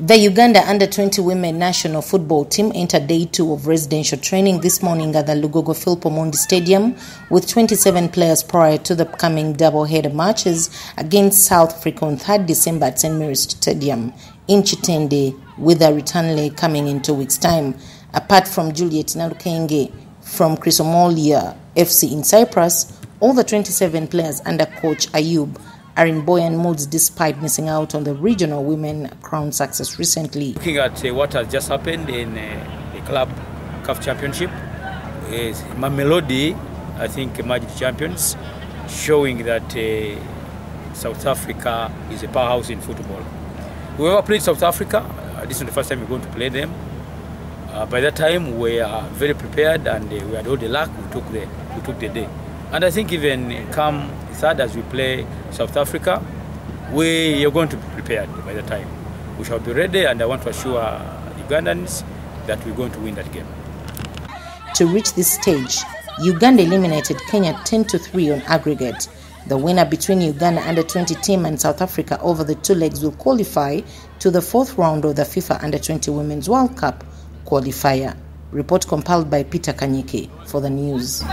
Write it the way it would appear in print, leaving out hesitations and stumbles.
The Uganda Under-20 Women National Football Team entered Day 2 of residential training this morning at the Lugogo Philpo Mondi Stadium with 27 players prior to the upcoming double-header matches against South Africa on 3rd December at St. Mary's Stadium in Chitende, with a return leg coming in 2 weeks' time. Apart from Juliet Nalukenge from Chrysomolia FC in Cyprus, all the 27 players under coach Ayub are in buoyant moods despite missing out on the regional women crown success recently. Looking at what has just happened in the Club Cup Championship, Mamelodi, I think, emerged champions, showing that South Africa is a powerhouse in football. Whoever played South Africa, this is the first time we're going to play them. By that time, we are very prepared and we had all the luck. We took the day. And I think even come third, as we play South Africa, we are going to be prepared by the time. We shall be ready, and I want to assure the Ugandans that we're going to win that game. To reach this stage, Uganda eliminated Kenya 10-3 on aggregate. The winner between Uganda Under-20 team and South Africa over the two legs will qualify to the fourth round of the FIFA Under-20 Women's World Cup qualifier. Report compiled by Peter Kanyiki for the news.